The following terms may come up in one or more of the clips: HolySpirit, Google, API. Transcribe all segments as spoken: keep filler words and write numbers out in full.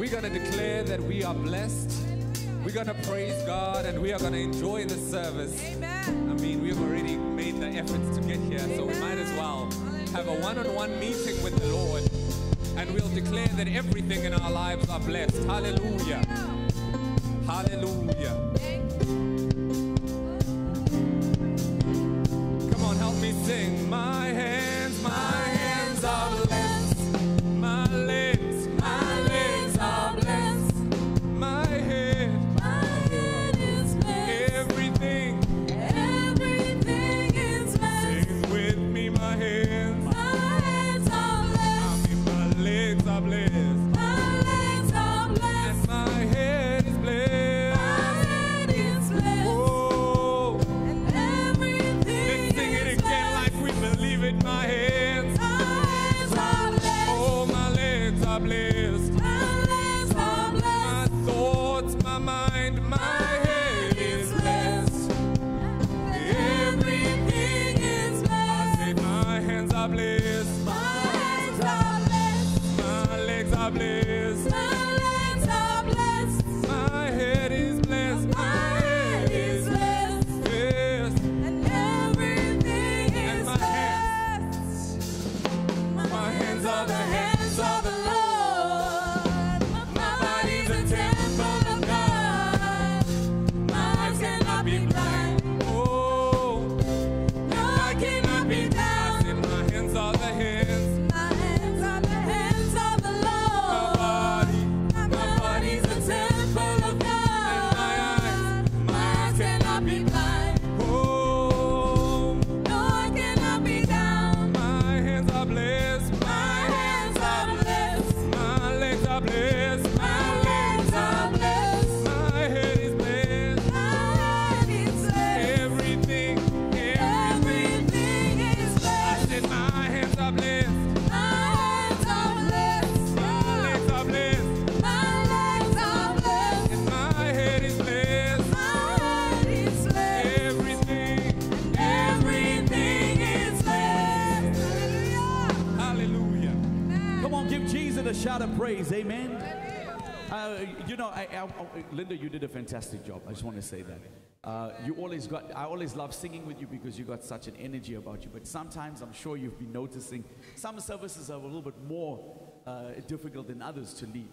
We're going to declare that we are blessed. We're going to praise God, and we are going to enjoy the service. Amen. I mean, we've already made the efforts to get here, Amen. So we might as well have a one-on-one meeting with the Lord, and we'll declare that everything in our lives are blessed. Hallelujah. Hallelujah. Come on, help me sing. My hands, my hands are blessed. My lips, my lips are blessed. My head, my head is blessed. Everything, everything is blessed. Sing with me, my hands. My hands are blessed. I mean, my legs are blessed. Shout of praise, amen. Uh, you know, I, I, I, Linda, you did a fantastic job. I just want to say that. Uh, you always got, I always love singing with you because you got such an energy about you. But sometimes I'm sure you've been noticing some services are a little bit more uh, difficult than others to lead.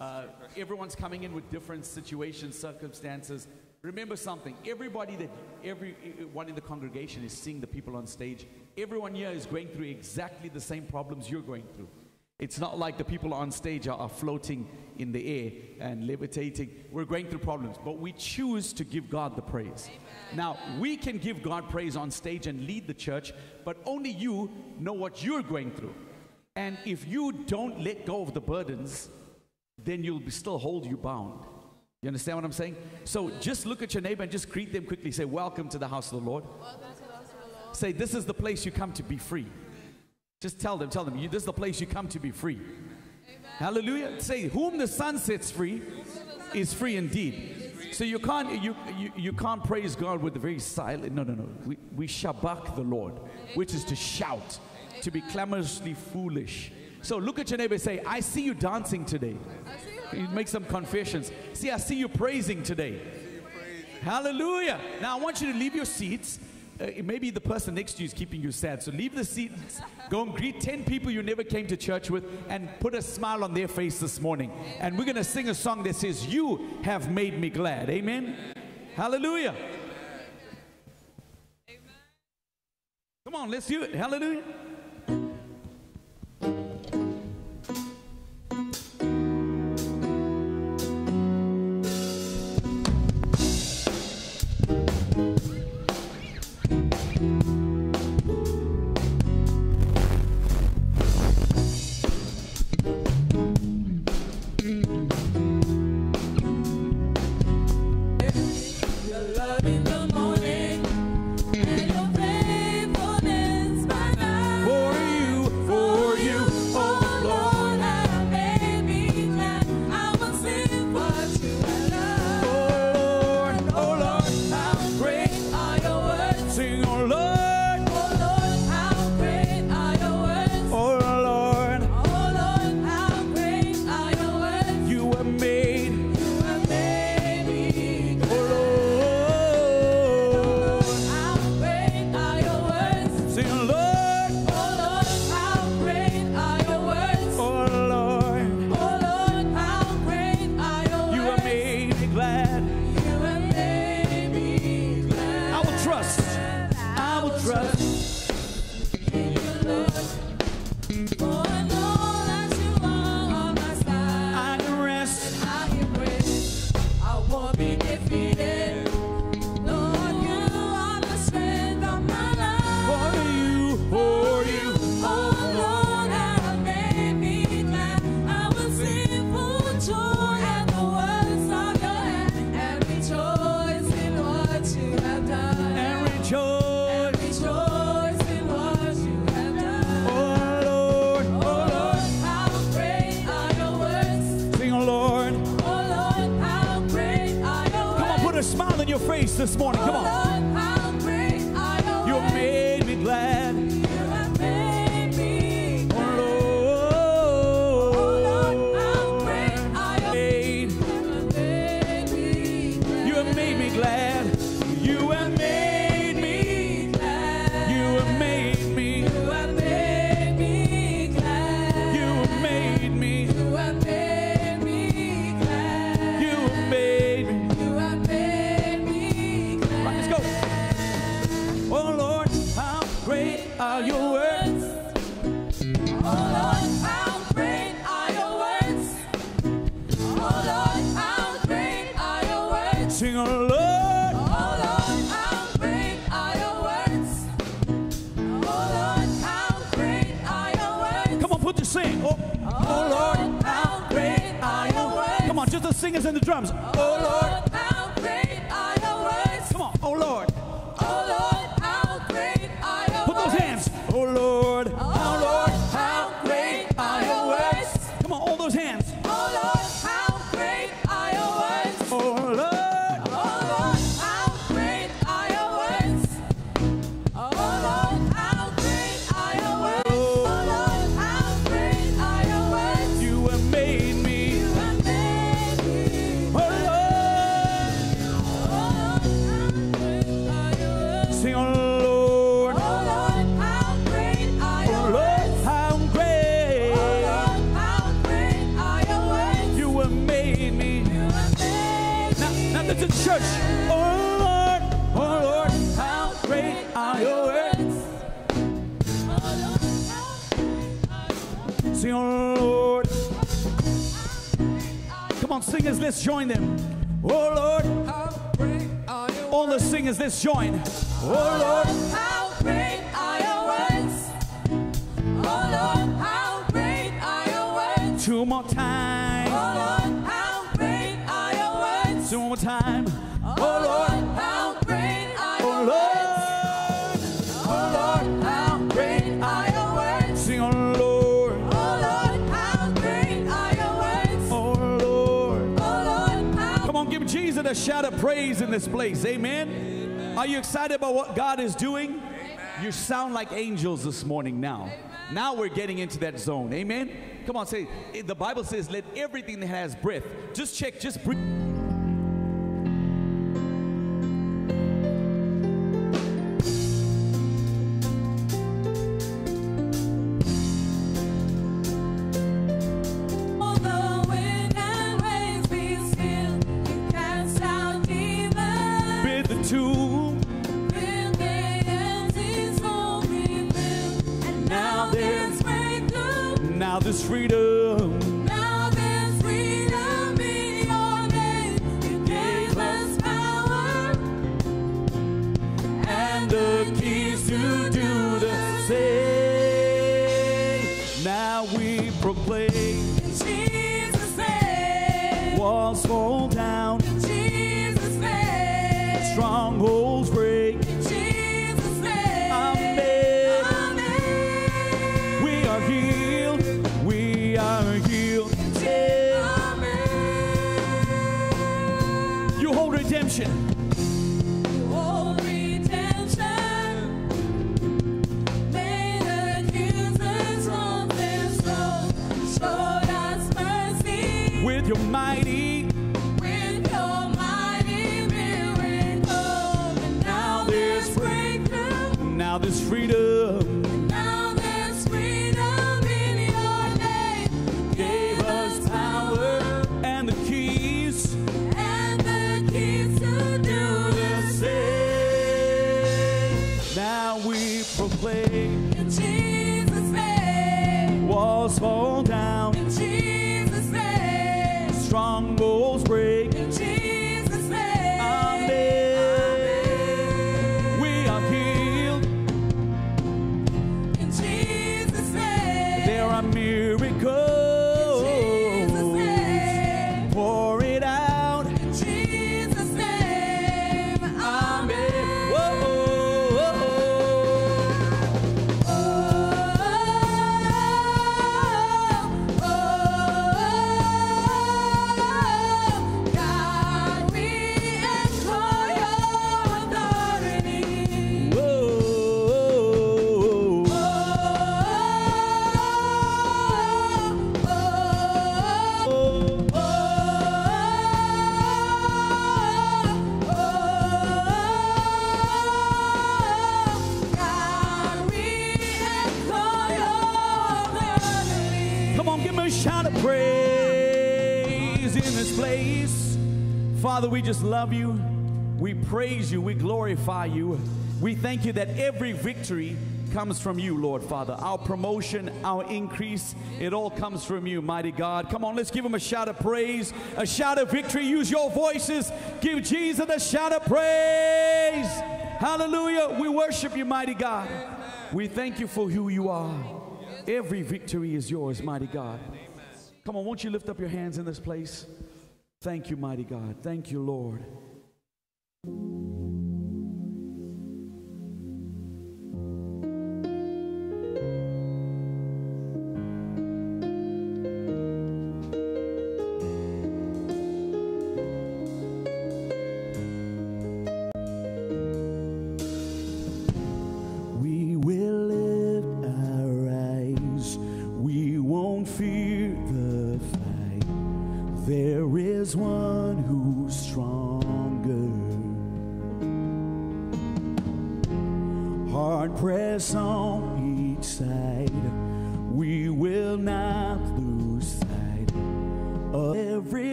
Uh, everyone's coming in with different situations, circumstances. Remember something, everybody that, everyone in the congregation is seeing the people on stage. Everyone here is going through exactly the same problems you're going through. It's not like the people on stage are, are floating in the air and levitating. We're going through problems, but we choose to give God the praise. Amen. Now, we can give God praise on stage and lead the church, but only you know what you're going through. And if you don't let go of the burdens, then you'll be still hold you bound. You understand what I'm saying? So just look at your neighbor and just greet them quickly. Say, welcome to the house of the Lord. Welcome to the house of the Lord. Say, this is the place you come to be free. Just tell them, tell them, you, this is the place you come to be free. Amen. Hallelujah. Say, whom the sun sets free is free indeed. So you can't, you, you, you can't praise God with the very silent, no, no, no. We, we shabak the Lord, which is to shout, to be clamorously foolish. So look at your neighbor and say, I see you dancing today. You make some confessions. See, I see you praising today. Hallelujah. Now I want you to leave your seats. Uh, maybe the person next to you is keeping you sad. So leave the seat, go and greet ten people you never came to church with and put a smile on their face this morning. Amen. And we're going to sing a song that says, you have made me glad. Amen? Amen. Hallelujah. Amen. Come on, let's do it. Hallelujah. Love in the morning, and your faithfulness by night. this morning. Come on. You have made me glad. You have made me glad. Oh Lord, how great you have made me glad. You have made me glad. You have made me glad. You have made me. You have made me glad. You have made me. You have made me glad. You have made me. You have made me glad. Right, let's go. Oh Lord, how great are your words. Oh Lord, how great are your words. Oh Lord, how great are your words. Sing along. Sing. Oh, oh Lord, how great are your words. Come on, just the singers and the drums. Oh Lord, how great are your words. Come on, oh Lord. Oh Lord, how great are your words. Put those hands. Oh Lord, oh Lord, how great are your words. Come on, all those hands. Oh Lord, how great are your words. Oh Lord, oh Lord, how great are your words. Oh Lord, how great are your words. To church. Oh Lord, oh Lord, how great are your words. Oh Lord, how great are your words. Sing, oh Lord. Come on, singers, let's join them. Oh Lord, how great are your words. All the singers, let's join. Oh Lord, how great are your words. Oh Lord, how great are your words. Two more times. Oh Lord, how one more time. Oh Lord, how great are your words. Oh Lord, how great are your words. Sing, oh Lord. Oh Lord, how great are your words. Oh Lord. Oh Lord, how. Come on, give Jesus a shout of praise in this place. Amen. Amen. Are you excited about what God is doing? Amen. You sound like angels this morning now. Amen. Now we're getting into that zone. Amen. Come on, say it. The Bible says, let everything that has breath. Just check, just breathe. Now there's freedom. Now there's freedom in your name. You gave us power and the keys to do the same. Now we proclaim in Jesus' name. Walls fall down in Jesus' name. Strongholds break in Jesus' name. Amen. Amen. We are here. We are healed. Amen. You hold redemption. You hold redemption. Made accusers from their soul. Showed us mercy. With your mighty. With your mighty miracle. And now there's breakthrough. Now there's freedom. In Jesus' name. Walls fall down. In Jesus' name. Strongholds break. In Jesus' name. Amen. Amen. We are healed. In Jesus' name. There are miracles. In Jesus' name. Pour it out. In Jesus' name. Amen. Whoa. praise in this place. Father, we just love you. We praise you. We glorify you. We thank you that every victory comes from you, Lord Father. Our promotion, our increase, it all comes from you, mighty God. Come on, let's give him a shout of praise, a shout of victory. Use your voices. Give Jesus a shout of praise. Hallelujah. We worship you, mighty God. We thank you for who you are. Every victory is yours, mighty God. Come on, won't you lift up your hands in this place? Thank you, mighty God. Thank you, Lord.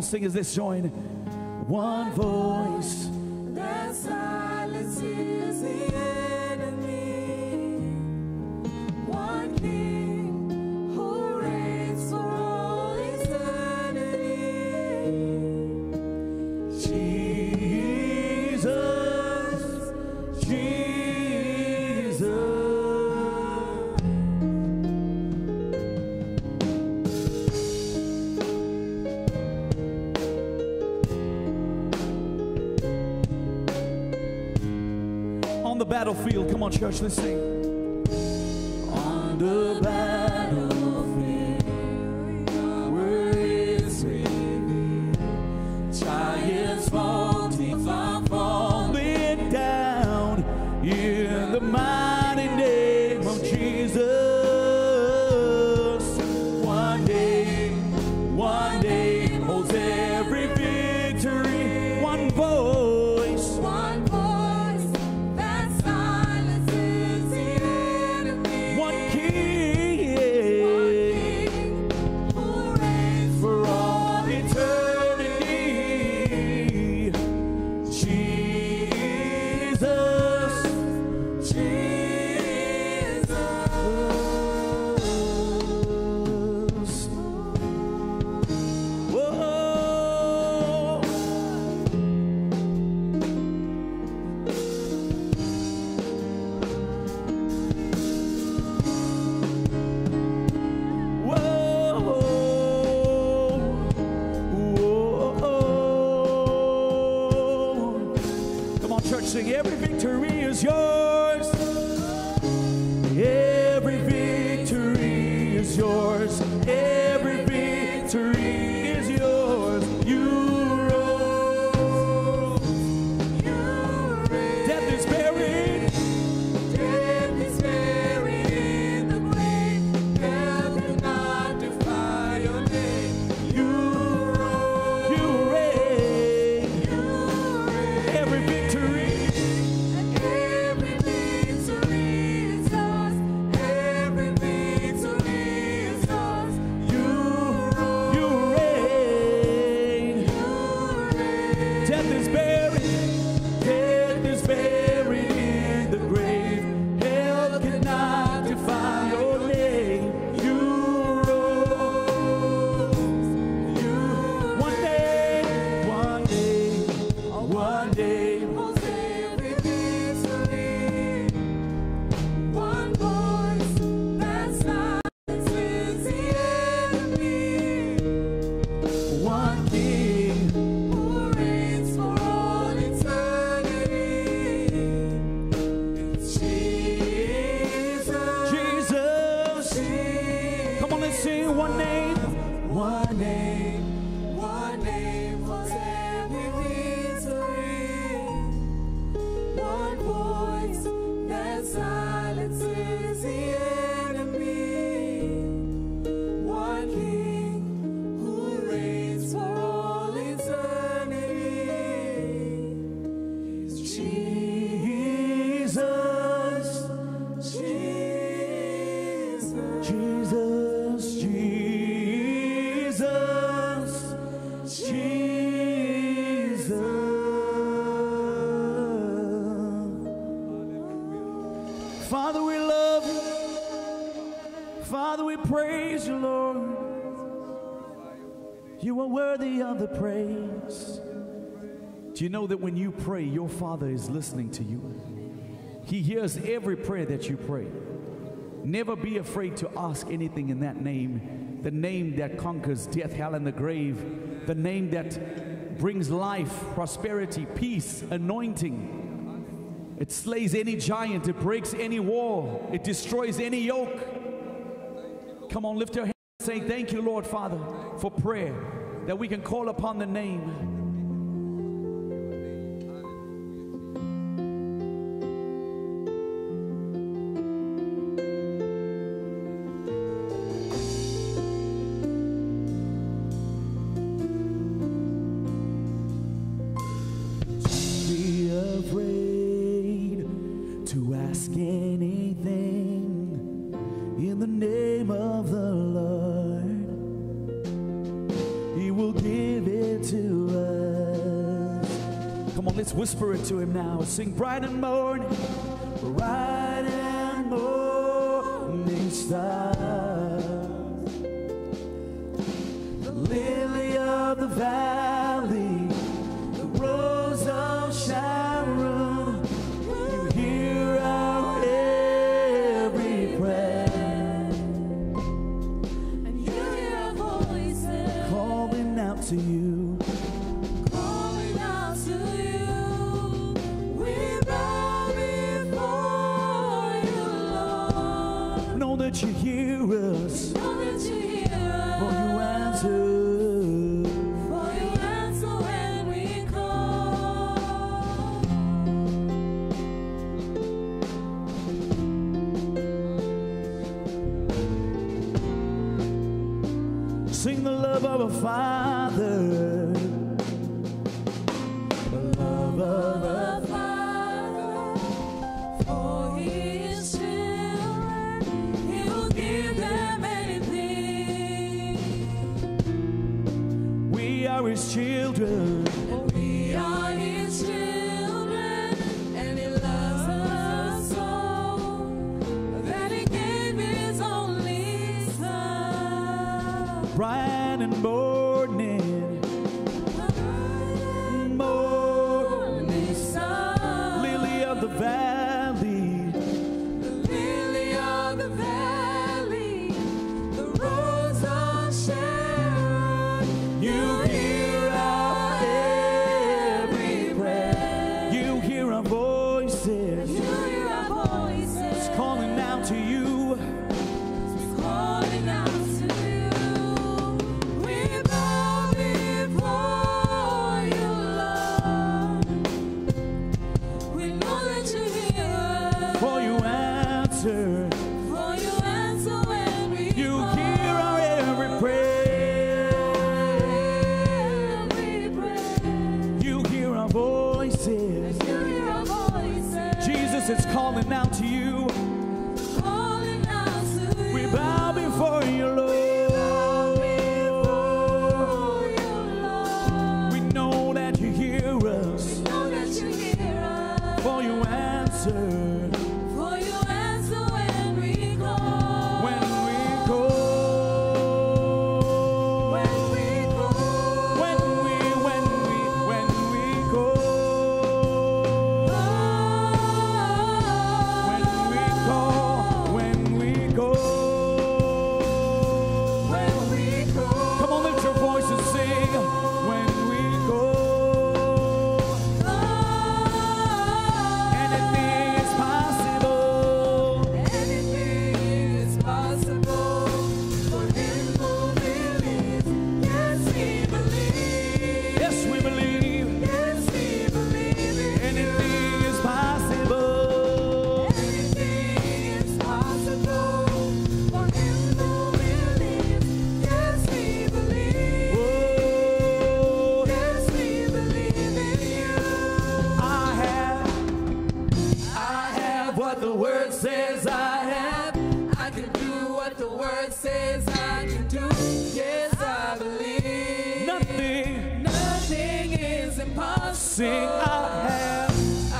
Sing as this join one voice. That silences the enemy. One King who reigns for all eternity. Jesus, Jesus. Battlefield. Come on, church, let's sing. On the battlefield, where is revealed, giants fall, teams are falling down in the mighty name of Jesus. One day, one day holds every victory. One voice, one voice. Every victory is yours. Every victory is yours. Every victory is yours. You rose. Death is buried. Death is buried in the grave. Hell cannot defy your name. You rose. You reign. Every victory. Jesus, Jesus, Jesus. You are worthy of the praise. Do you know that when you pray, your Father is listening to you? He hears every prayer that you pray. Never be afraid to ask anything in that name, the name that conquers death, hell, and the grave, the name that brings life, prosperity, peace, anointing. It slays any giant, it breaks any wall, it destroys any yoke. Come on, lift your hand. Saying, thank you, Lord Father, for prayer, that we can call upon the name. Don't be afraid to ask anything in the name of the Lord. Will give it to us. Come on, let's whisper it to him now. Sing bright and morning, bright and morning star, the lily of the valley, the rose of Sharon. You hear our every prayer, and you hear our voices calling out to you, calling out to you. We bow before you, Lord. Know that you hear us, know that you hear us, for you answer, for you answer when we call. Sing the love of a fire, his children, and we are his children, and he loves us so that he gave his only son. Bright and morning, morning, morning star, lily of the valley, the lily of the valley, the rose of Sharon. You it's calling out to you, calling out to you. We bow before you, Lord. We, before you, Lord. We know that you hear us, we know that you hear us, for you answer, for you answer when we call, when we call, when we call, when we, when we, when we call. Sing, I have, I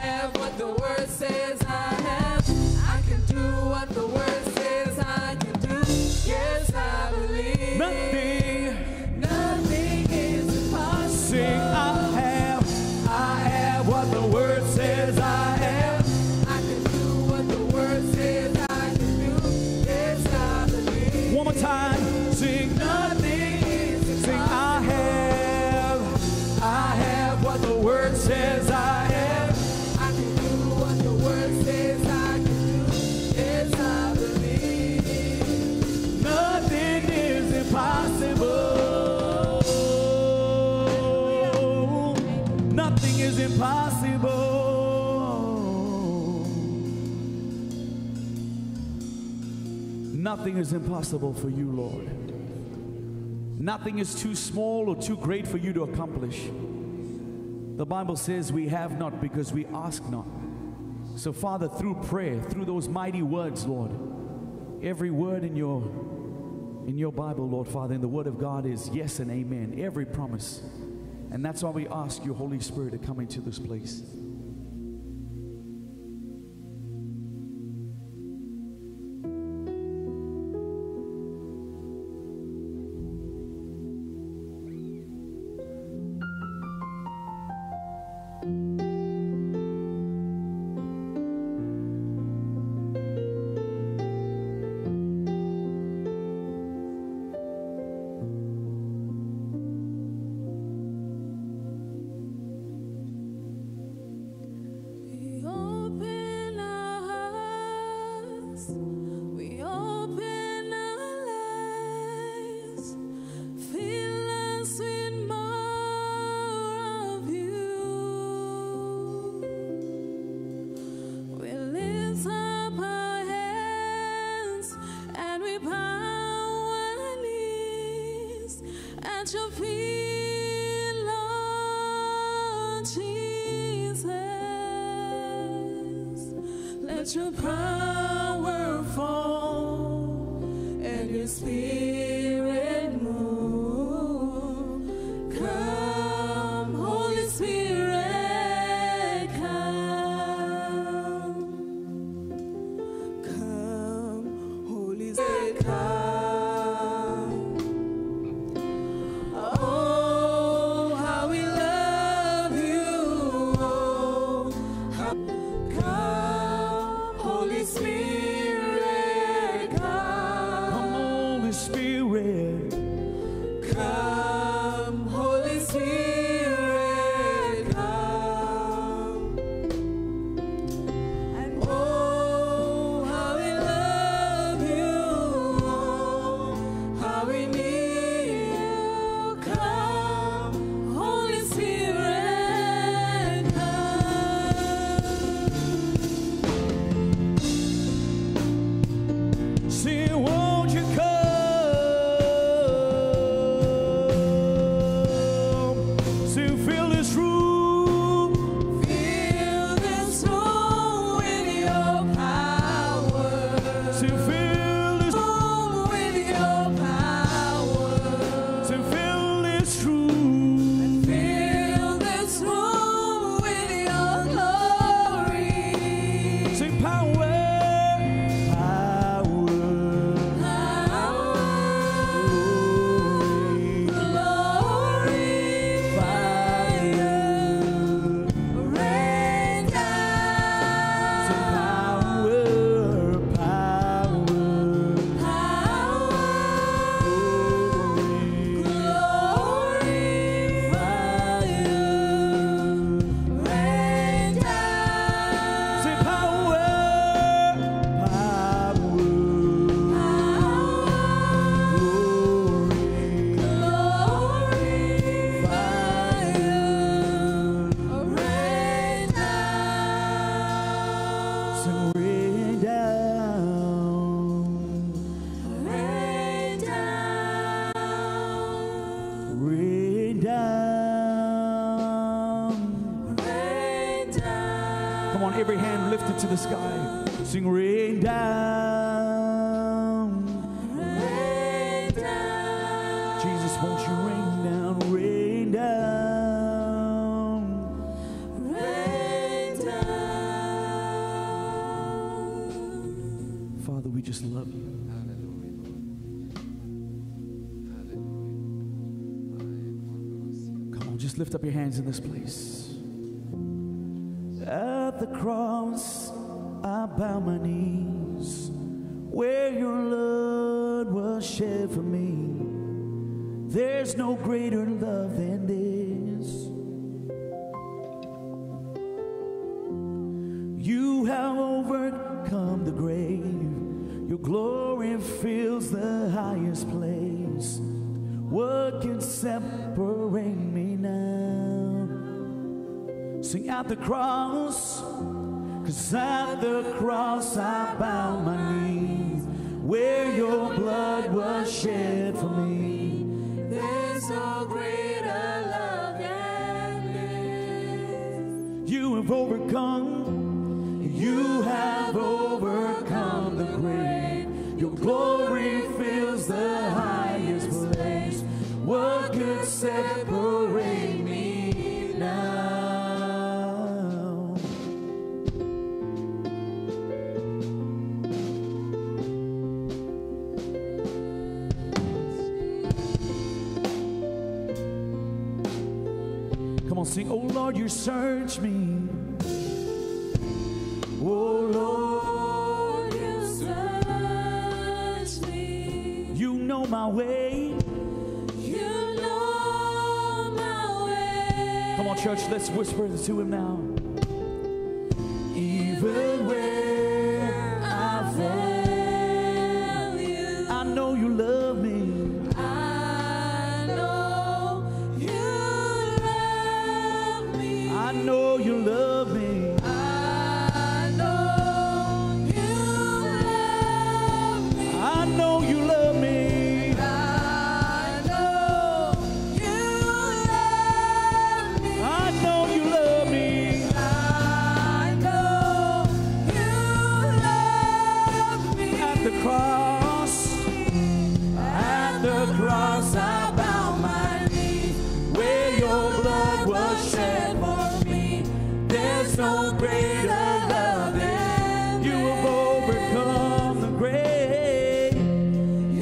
have what the word says I have. I can do what the word says I can do. Yes, I believe. Nothing, nothing. impossible. Nothing is impossible. Nothing is impossible for you, Lord. Nothing is too small or too great for you to accomplish. The Bible says we have not because we ask not. So Father, through prayer, through those mighty words, Lord, every word in your in your Bible, Lord Father, in the Word of God is yes and amen, every promise. And that's why we ask your Holy Spirit to come into this place. Lift up your hands in this place. At the cross, I bow my knees, where your blood was shed for me. There's no greater love than this. You have overcome the grave. Your glory fills the highest place. what can separate me now? Sing at the cross, cause at the cross I bow my knees, where your blood was shed for me. There's no greater love than this. You have overcome, you have overcome the grave. Your glory fills the highest place. What could separate me now? Sing, oh Lord, you search me. Oh Lord, you search me. You know my way. You know my way. Come on, church, let's whisper this to him now. Even where I fail you, I know you love me. I know you love me. I know you love me. I know you love me. I know you love me. I know you love me. I know you love me. At the cross, at the cross, I bow my knee, where your blood was shed for. There's no greater love than this. You have overcome the grave. You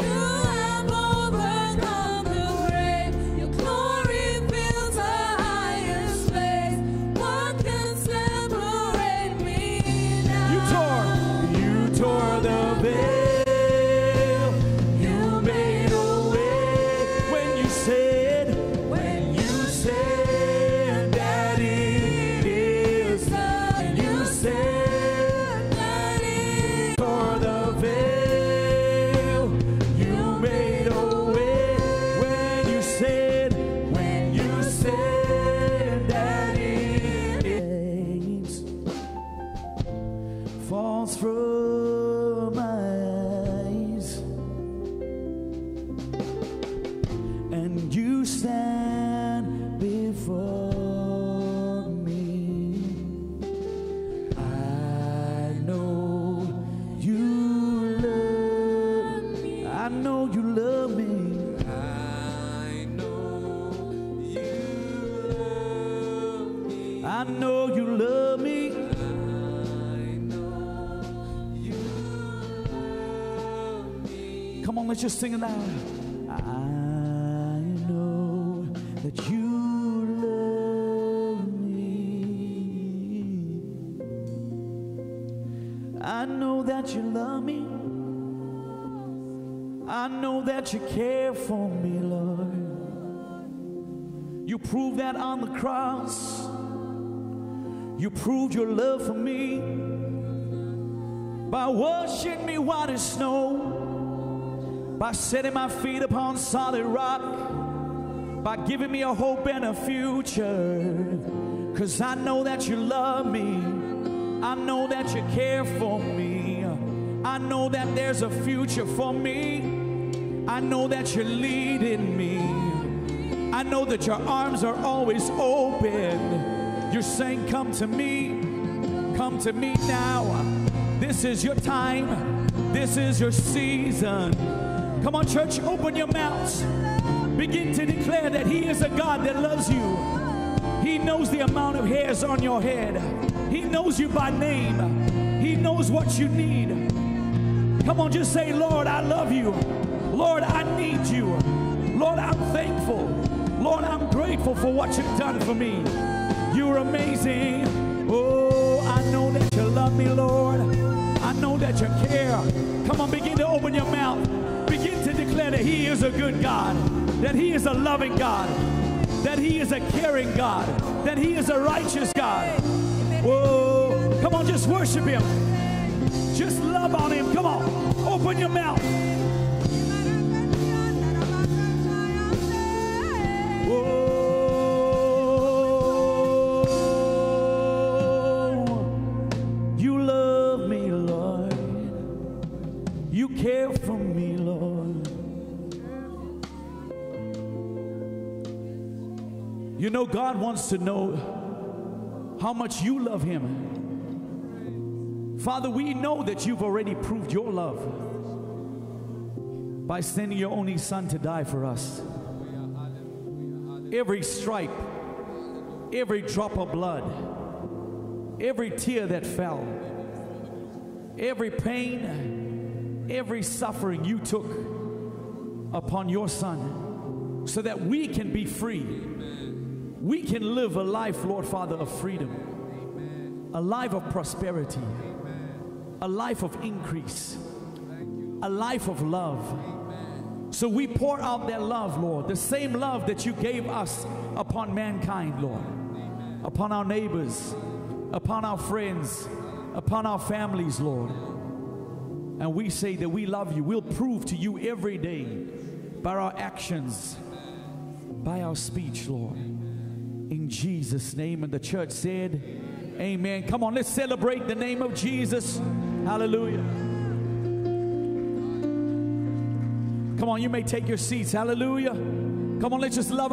have overcome the grave. Your glory fills the highest place. What can separate me now? You tore, you tore the veil. You made a way when you said, when you said. From my eyes, and you stand before me. I know you love me. I know you love me. I know you love me. I know you love me. Come on, let's just sing it loud. I know that you love me. I know that you love me. I know that you care for me, Lord. You proved that on the cross. You proved your love for me by washing me white as snow, by setting my feet upon solid rock, by giving me a hope and a future. Cause I know that you love me. I know that you care for me. I know that there's a future for me. I know that you're leading me. I know that your arms are always open. You're saying, come to me, come to me now. This is your time, this is your season. Come on, church, open your mouths. Begin to declare that he is a God that loves you. He knows the amount of hairs on your head. He knows you by name. He knows what you need. Come on, just say, Lord, I love you. Lord, I need you. Lord, I'm thankful. Lord, I'm grateful for what you've done for me. You're amazing. Oh, I know that you love me, Lord. I know that you care. Come on, begin to open your mouth. Begin to declare that he is a good God, that he is a loving God, that he is a caring God, that he is a righteous God. Whoa. Come on, just worship him. Just love on him. Come on, open your mouth. You know, God wants to know how much you love him. Father, we know that you've already proved your love by sending your only son to die for us. Every stripe, every drop of blood, every tear that fell, every pain, every suffering you took upon your son so that we can be free. We can live a life, Lord Father, of freedom, a life of prosperity, a life of increase, a life of love. So we pour out that love, Lord, the same love that you gave us upon mankind, Lord, Amen. Upon our neighbors, upon our friends, upon our families, Lord. And we say that we love you. We'll prove to you every day by our actions, by our speech, Lord. In Jesus' name. And the church said, Amen. Come on, let's celebrate the name of Jesus. Hallelujah. Come on, you may take your seats. Hallelujah. Come on, let's just love